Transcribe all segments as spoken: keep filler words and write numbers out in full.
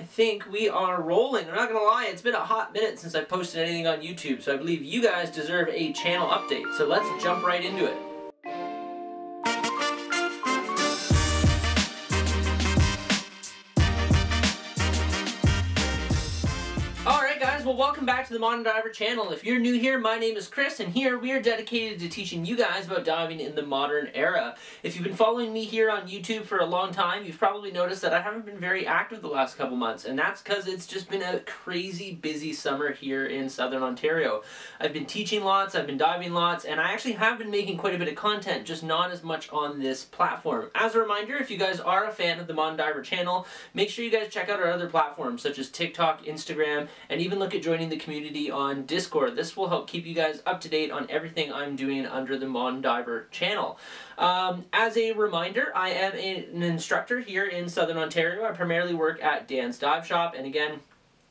I think we are rolling. I'm not gonna lie, it's been a hot minute since I posted anything on YouTube, so I believe you guys deserve a channel update. So let's jump right into it. Well, welcome back to the Modern Diver channel. If you're new here, my name is Chris, and here we are dedicated to teaching you guys about diving in the modern era. If you've been following me here on YouTube for a long time, you've probably noticed that I haven't been very active the last couple months, and that's because it's just been a crazy busy summer here in Southern Ontario. I've been teaching lots, I've been diving lots, and I actually have been making quite a bit of content, just not as much on this platform. As a reminder, if you guys are a fan of the Modern Diver channel, make sure you guys check out our other platforms such as TikTok, Instagram, and even look at joining the community on Discord. This will help keep you guys up to date on everything I'm doing under the Modern Diver channel. Um, as a reminder, I am a, an instructor here in Southern Ontario. I primarily work at Dan's Dive Shop, and again,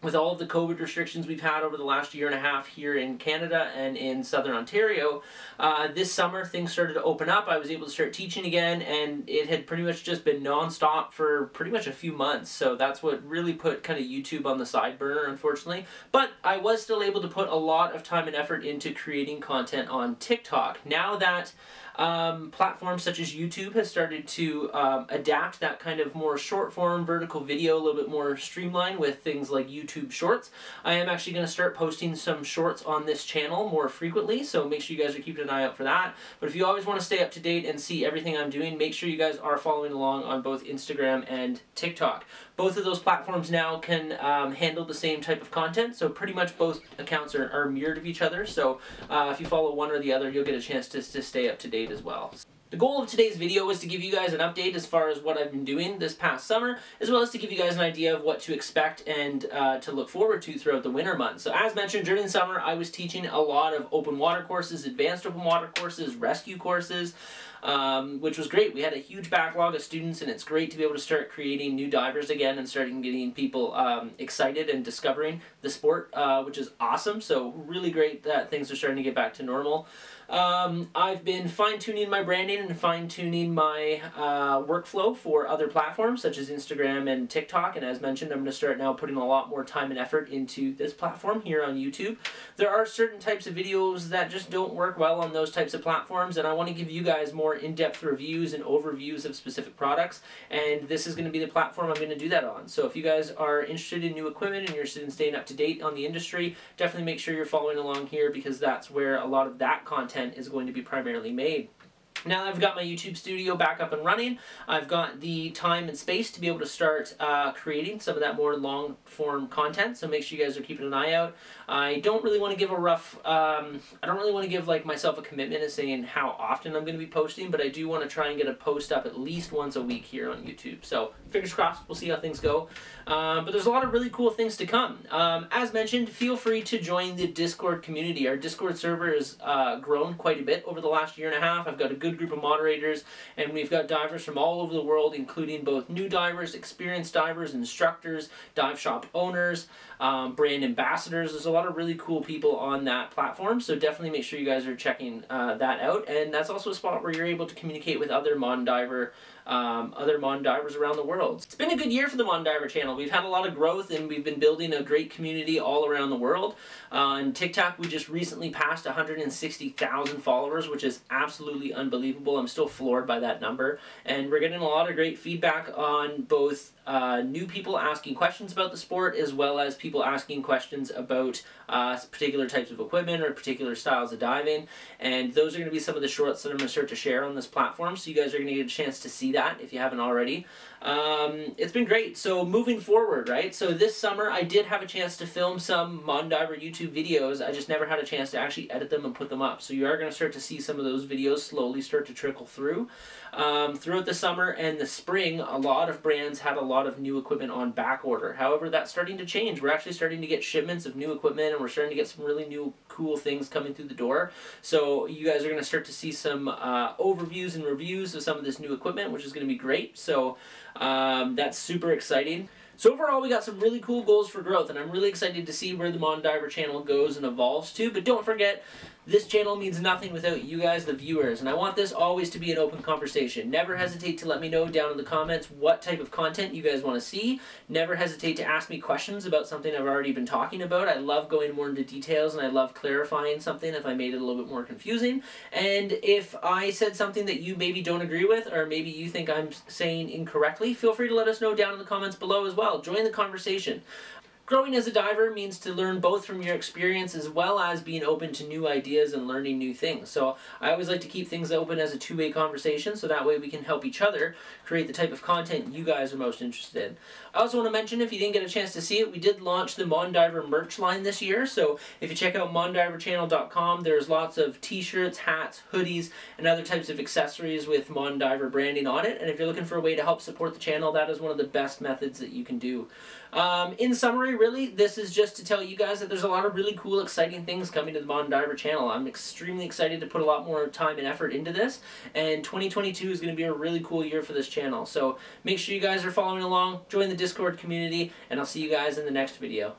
with all of the COVID restrictions we've had over the last year and a half here in Canada and in Southern Ontario, uh, this summer things started to open up. I was able to start teaching again, and it had pretty much just been non-stop for pretty much a few months. So that's what really put kind of YouTube on the side burner, unfortunately. But I was still able to put a lot of time and effort into creating content on TikTok. Now that Um, platforms such as YouTube has started to um, adapt that kind of more short form vertical video, a little bit more streamlined with things like YouTube Shorts, I am actually going to start posting some shorts on this channel more frequently, so make sure you guys are keeping an eye out for that. But if you always want to stay up to date and see everything I'm doing, make sure you guys are following along on both Instagram and TikTok. Both of those platforms now can um, handle the same type of content, so pretty much both accounts are, are mirrored of each other, so uh, if you follow one or the other, you'll get a chance to, to stay up to date as well. The goal of today's video was to give you guys an update as far as what I've been doing this past summer, as well as to give you guys an idea of what to expect and uh, to look forward to throughout the winter months. So as mentioned, during the summer I was teaching a lot of open water courses, advanced open water courses, rescue courses, Um, which was great. We had a huge backlog of students, and it's great to be able to start creating new divers again and starting getting people um, excited and discovering the sport, uh, which is awesome. So really great that things are starting to get back to normal. Um, I've been fine-tuning my branding and fine-tuning my uh, workflow for other platforms such as Instagram and TikTok, and as mentioned, I'm going to start now putting a lot more time and effort into this platform here on YouTube. There are certain types of videos that just don't work well on those types of platforms, and I want to give you guys more in-depth reviews and overviews of specific products, and this is going to be the platform I'm going to do that on. So if you guys are interested in new equipment and you're interested in staying up to date on the industry, definitely make sure you're following along here, because that's where a lot of that content is going to be primarily made. Now that I've got my YouTube studio back up and running, I've got the time and space to be able to start uh, creating some of that more long-form content, so make sure you guys are keeping an eye out. I don't really want to give a rough, um, I don't really want to give like myself a commitment as saying how often I'm going to be posting, but I do want to try and get a post up at least once a week here on YouTube, so fingers crossed, we'll see how things go. Um, but there's a lot of really cool things to come. Um, as mentioned, feel free to join the Discord community. Our Discord server has uh, grown quite a bit over the last year and a half. I've got a good group of moderators, and we've got divers from all over the world, including both new divers, experienced divers, instructors, dive shop owners, um, brand ambassadors. There's a lot of really cool people on that platform, so definitely make sure you guys are checking uh, that out. And that's also a spot where you're able to communicate with other Modern Diver Um, other Modern Divers around the world. It's been a good year for the Modern Diver channel. We've had a lot of growth, and we've been building a great community all around the world. Uh, on TikTok, we just recently passed one hundred sixty thousand followers, which is absolutely unbelievable. I'm still floored by that number. And we're getting a lot of great feedback on both uh, new people asking questions about the sport, as well as people asking questions about uh, particular types of equipment or particular styles of diving. And those are going to be some of the shorts that I'm going to start to share on this platform, so you guys are going to get a chance to see that if you haven't already. Um, it's been great. So moving forward, right? So this summer I did have a chance to film some Modern Diver YouTube videos. I just never had a chance to actually edit them and put them up. So you are going to start to see some of those videos slowly start to trickle through. Um, throughout the summer and the spring, a lot of brands had a lot of new equipment on back order. However, that's starting to change. We're actually starting to get shipments of new equipment, and we're starting to get some really new cool things coming through the door. So you guys are going to start to see some uh, overviews and reviews of some of this new equipment, which is going to be great. So um, that's super exciting. So overall, we got some really cool goals for growth, and I'm really excited to see where the Modern Diver channel goes and evolves to. But don't forget, This channel means nothing without you guys, the viewers, and I want this always to be an open conversation. Never hesitate to let me know down in the comments what type of content you guys want to see. Never hesitate to ask me questions about something I've already been talking about. I love going more into details, and I love clarifying something if I made it a little bit more confusing. And if I said something that you maybe don't agree with, or maybe you think I'm saying incorrectly, feel free to let us know down in the comments below as well. Join the conversation. Growing as a diver means to learn both from your experience as well as being open to new ideas and learning new things. So I always like to keep things open as a two-way conversation, so that way we can help each other create the type of content you guys are most interested in. I also want to mention, if you didn't get a chance to see it, we did launch the Modern Diver merch line this year. So if you check out modern diver channel dot com, there's lots of t-shirts, hats, hoodies, and other types of accessories with Modern Diver branding on it. And if you're looking for a way to help support the channel, that is one of the best methods that you can do. Um, in summary, really, this is just to tell you guys that there's a lot of really cool, exciting things coming to the Modern Diver channel. I'm extremely excited to put a lot more time and effort into this, and twenty twenty-two is going to be a really cool year for this channel. So make sure you guys are following along, join the Discord community, and I'll see you guys in the next video.